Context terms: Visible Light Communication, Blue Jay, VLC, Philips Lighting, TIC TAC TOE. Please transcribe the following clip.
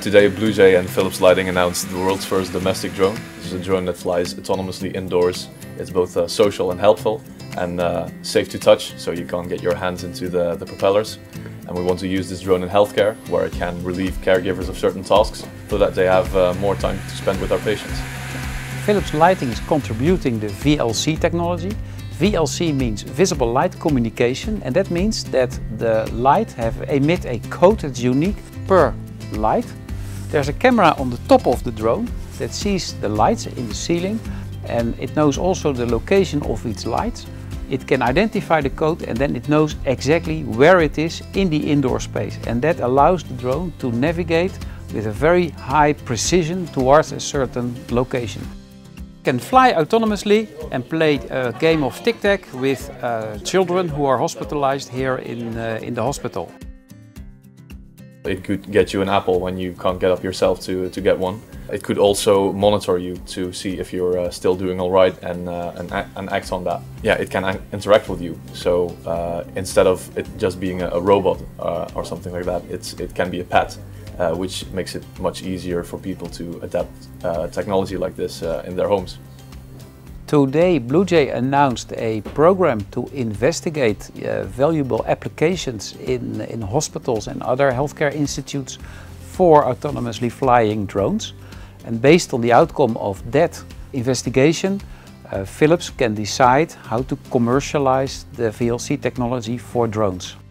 Today, Blue Jay and Philips Lighting announced the world's first domestic drone. This is a drone that flies autonomously indoors. It's both social and helpful, and safe to touch, so you can't get your hands into the propellers. And we want to use this drone in healthcare, where it can relieve caregivers of certain tasks, so that they have more time to spend with our patients. Philips Lighting is contributing the VLC technology. VLC means Visible Light Communication, and that means that the light emit a code that's unique per light. There's a camera on the top of the drone that sees the lights in the ceiling, and it knows also the location of its lights. It can identify the code, and then it knows exactly where it is in the indoor space, and that allows the drone to navigate with a very high precision towards a certain location. It can fly autonomously and play a game of tic-tac with children who are hospitalized here in the hospital. It could get you an apple when you can't get up yourself to get one. It could also monitor you to see if you're still doing all right and act on that. Yeah, it can interact with you. So instead of it just being a robot or something like that, it can be a pet, which makes it much easier for people to adapt technology like this in their homes. Today, Blue Jay announced a program to investigate valuable applications in hospitals and other healthcare institutes for autonomously flying drones. And based on the outcome of that investigation, Philips can decide how to commercialize the VLC technology for drones.